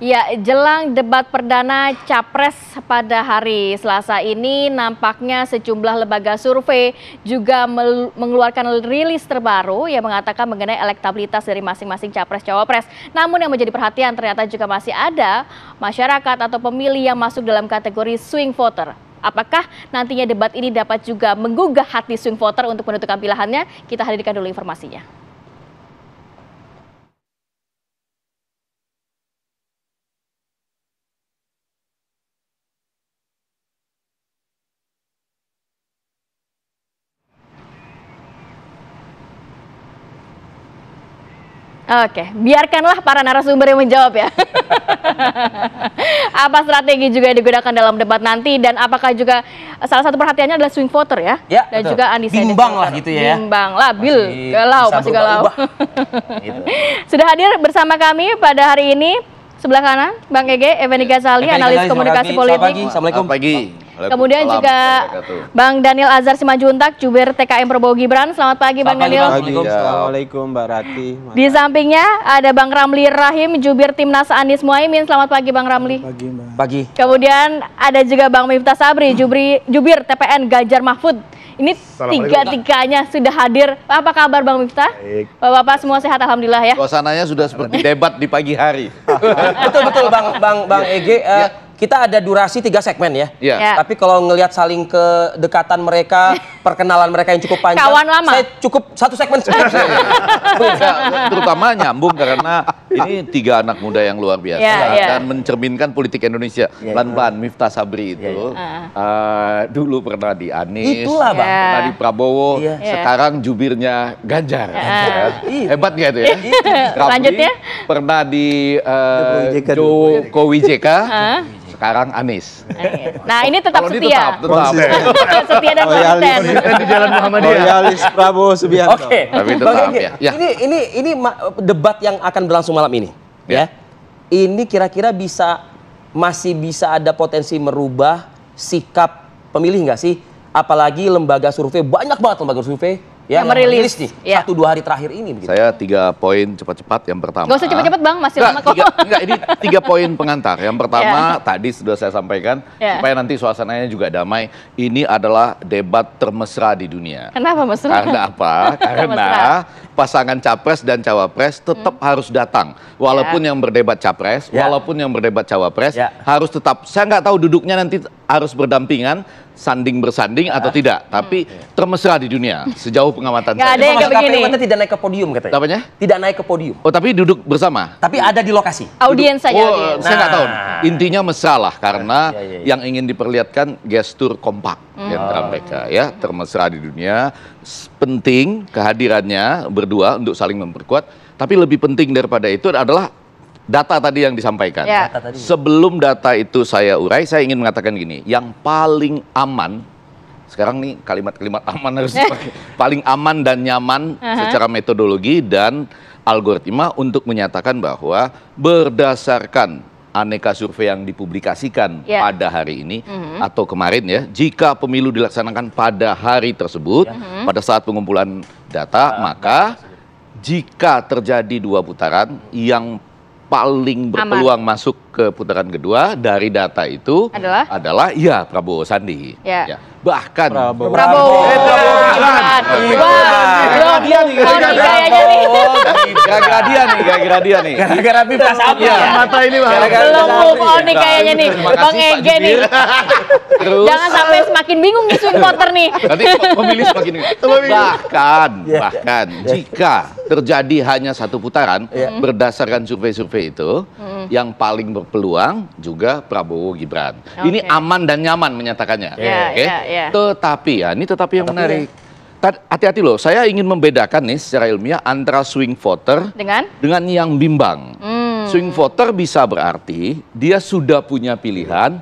Ya, jelang debat perdana Capres pada hari Selasa ini nampaknya sejumlah lembaga survei juga mengeluarkan rilis terbaru yang mengatakan mengenai elektabilitas dari masing-masing Capres-Cawapres. Namun yang menjadi perhatian ternyata juga masih ada masyarakat atau pemilih yang masuk dalam kategori swing voter. Apakah nantinya debat ini dapat juga menggugah hati swing voter untuk menentukan pilihannya? Kita hadirkan dulu informasinya. Oke, biarkanlah para narasumber yang menjawab ya. Apa strategi juga yang digunakan dalam debat nanti dan apakah juga salah satu perhatiannya adalah swing voter ya? Ya, dan betul. Juga undecided. Bimbang lah gitu ya. Bimbang, labil, galau, masih galau. Gitu. Sudah hadir bersama kami pada hari ini sebelah kanan Bang Ege, Effendi Gazali, analis komunikasi politik. Assalamualaikum. Pagi. Kemudian juga Bang Daniel Azhar Simajuntak, jubir TKM Prabowo Gibran. Selamat pagi Bang Daniel. Assalamualaikum Mbak Rati. Di sampingnya ada Bang Ramli Rahim, jubir Timnas Anis Muaimin. Selamat pagi Bang Ramli. Selamat pagi. Kemudian ada juga Bang Miftah Sabri, jubir TPN Ganjar Mahfud. Ini tiga-tiganya sudah hadir. Apa kabar Bang Miftah? Bapak-bapak semua sehat alhamdulillah ya. Suasananya sudah seperti debat di pagi hari. Betul-betul Bang Ege. Kita ada durasi 3 segmen ya. Tapi kalau ngelihat saling kedekatan mereka, perkenalan mereka yang cukup panjang, kawan lama. Saya cukup 1 segmen. Terutama nyambung karena ini 3 anak muda yang luar biasa dan mencerminkan politik Indonesia. Pelan-pelan Miftah Sabri itu dulu pernah di Anis, pernah di Prabowo, sekarang jubirnya Ganjar. Hebat nggak itu ya? Selanjutnya pernah di Joko Wijeka. Sekarang Anis. Nah ini tetap setia. Tetap setia dan konsisten. Di Jalan Muhammadiyah. Loyalis Prabowo Subianto. Oke. Ini debat yang akan berlangsung malam ini. Ya. Ini kira-kira masih bisa ada potensi merubah sikap pemilih nggak sih? Apalagi lembaga survei, banyak banget lembaga survei yang merilis nih 1-2 hari terakhir ini. Begitu. Saya 3 poin cepat-cepat. Yang pertama. Gak usah cepat-cepat Bang, masih lama kok. Enggak, ini 3 poin pengantar. Yang pertama tadi sudah saya sampaikan supaya nanti suasananya juga damai. Ini adalah debat termesra di dunia. Kenapa mesra? Karena apa? Karena pasangan capres dan cawapres tetap harus datang. Walaupun yang berdebat capres, walaupun yang berdebat cawapres harus tetap. Saya nggak tahu duduknya nanti harus berdampingan. Sanding bersanding atau tidak, tapi termesra di dunia sejauh pengamatan saya. Ada yang begini. Tidak naik ke podium katanya. Apanya? Tidak naik ke podium. Oh tapi duduk bersama. Tapi ada di lokasi. Audiens saja. Oh, saya nggak tahu. Intinya mesra lah karena yang ingin diperlihatkan gestur kompak antara mereka ya, termesra di dunia. Penting kehadirannya berdua untuk saling memperkuat. Tapi lebih penting daripada itu adalah data tadi yang disampaikan. Sebelum data itu saya urai, saya ingin mengatakan gini, yang paling aman, sekarang nih kalimat-kalimat aman harus dipakai, paling aman dan nyaman secara metodologi dan algoritma untuk menyatakan bahwa berdasarkan aneka survei yang dipublikasikan pada hari ini atau kemarin ya, jika pemilu dilaksanakan pada hari tersebut, pada saat pengumpulan data, maka jika terjadi 2 putaran yang paling berpeluang masuk ke putaran kedua dari data itu adalah ya Prabowo Sandi. Ya. Bahkan Prabowo Gibran. Wah, gara-gara dia nih. Gara-gara Miftah Sabri. Mata ini belum kayaknya nih. Bang Ege nih. Jangan sampai semakin bingung nih swing voter nih. Nanti pemilih semakin bingung. Bahkan jika terjadi hanya 1 putaran berdasarkan survei-survei itu yang paling berpeluang juga Prabowo Gibran. Ini aman dan nyaman menyatakannya. Tetapi ya, ini tetapi yang menarik. Hati-hati loh, saya ingin membedakan nih secara ilmiah antara swing voter dengan yang bimbang. Swing voter bisa berarti dia sudah punya pilihan.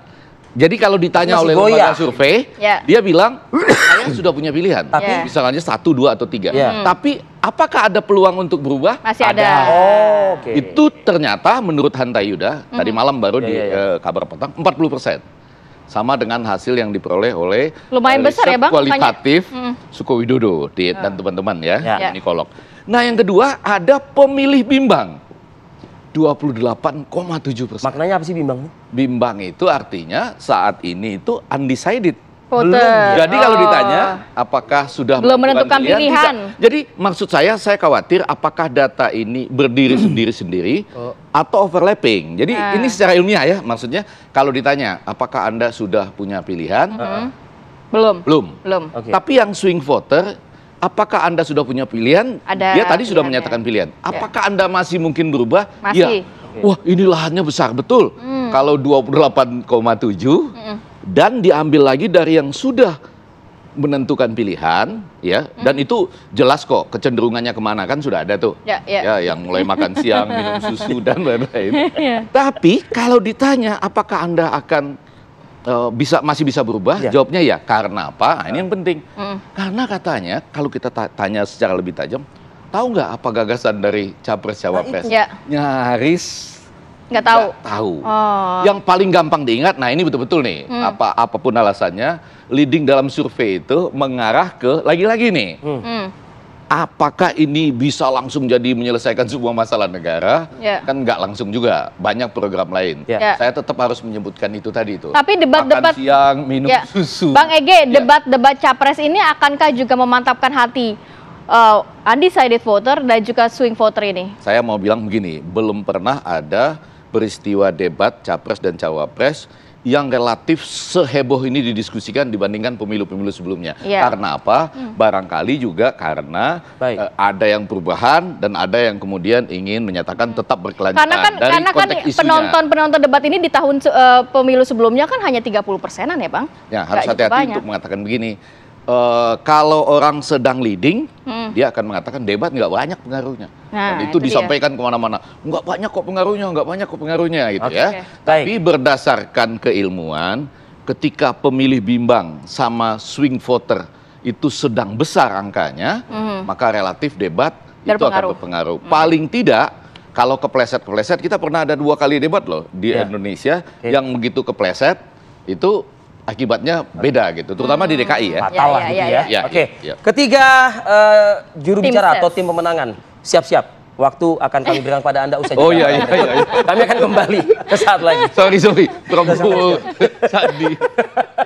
Jadi kalau ditanya oleh lembaga survei, dia bilang saya sudah punya pilihan. Tapi misalnya 1, 2, atau 3. Tapi apakah ada peluang untuk berubah? Masih ada. Itu ternyata menurut Hanta Yuda tadi malam baru di kabar petang 40%. Sama dengan hasil yang diperoleh oleh lumayan besar ya Bang, kualitatif Suko Widodo dan teman-teman ya, psikolog. Nah yang kedua ada pemilih bimbang. 28,7%. Maknanya apa sih bimbang? Bimbang itu artinya saat ini itu undecided. Belum. Jadi kalau ditanya apakah sudah belum menentukan pilihan? Tidak. Jadi maksud saya khawatir apakah data ini berdiri sendiri-sendiri atau overlapping. Jadi ini secara ilmiah ya, maksudnya kalau ditanya apakah Anda sudah punya pilihan? Belum. Okay. Tapi yang swing voter, apakah Anda sudah punya pilihan? Ada dia tadi sudah menyatakan pilihan. Apakah Anda masih mungkin berubah? Masih. Ya. Wah, ini lahannya besar, betul. Kalau 28,7 dan diambil lagi dari yang sudah menentukan pilihan, ya. Dan itu jelas kok kecenderungannya kemana, kan sudah ada tuh. Ya, yang mulai makan siang, minum susu, dan lain-lain. Tapi kalau ditanya apakah Anda akan masih bisa berubah, jawabnya ya. Karena apa? Nah, ini yang penting. Karena katanya kalau kita tanya secara lebih tajam, tahu nggak apa gagasan dari capres-cawapres? Nyaris nggak tahu. Yang paling gampang diingat, nah ini betul-betul nih, apapun alasannya, leading dalam survei itu mengarah ke lagi-lagi nih. Apakah ini bisa langsung jadi menyelesaikan semua masalah negara? Kan nggak langsung juga, banyak program lain. Saya tetap harus menyebutkan itu tadi itu. Tapi debat-debat siang, minum susu. Bang Ege, debat-debat capres ini akankah juga memantapkan hati undecided voter dan juga swing voter ini? Saya mau bilang begini, belum pernah ada peristiwa debat capres dan cawapres yang relatif seheboh ini didiskusikan dibandingkan pemilu-pemilu sebelumnya. Karena apa? Barangkali juga karena ada yang perubahan dan ada yang kemudian ingin menyatakan tetap berkelanjutan. Karena kan penonton debat ini di tahun pemilu sebelumnya kan hanya 30%-an ya Bang? Ya, harus hati-hati untuk mengatakan begini. Kalau orang sedang leading, dia akan mengatakan debat nggak banyak pengaruhnya. Nah, dan itu disampaikan kemana-mana. Nggak banyak kok pengaruhnya, gitu ya. Tapi berdasarkan keilmuan, ketika pemilih bimbang sama swing voter itu sedang besar angkanya, maka relatif debat itu akan berpengaruh. Paling tidak, kalau kepleset, kita pernah ada 2 kali debat loh di Indonesia yang begitu kepleset itu. Akibatnya beda gitu, terutama di DKI ya. Patalah gitu ya. Oke. Ketiga juru bicara atau tim pemenangan, siap-siap. Waktu akan kami berikan pada Anda usai. Kami akan kembali ke saat lagi. Sorry, Prabowo Sandi.